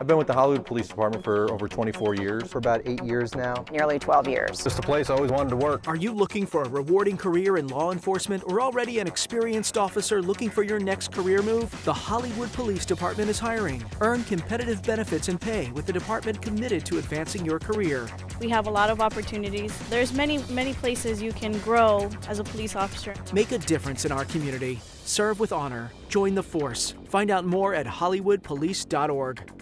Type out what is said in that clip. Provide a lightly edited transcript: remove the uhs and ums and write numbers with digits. I've been with the Hollywood Police Department for over 24 years. For about 8 years now. Nearly 12 years. Just a place I always wanted to work. Are you looking for a rewarding career in law enforcement or already an experienced officer looking for your next career move? The Hollywood Police Department is hiring. Earn competitive benefits and pay with the department committed to advancing your career. We have a lot of opportunities. There's many places you can grow as a police officer. Make a difference in our community. Serve with honor. Join the force. Find out more at hollywoodpolice.org.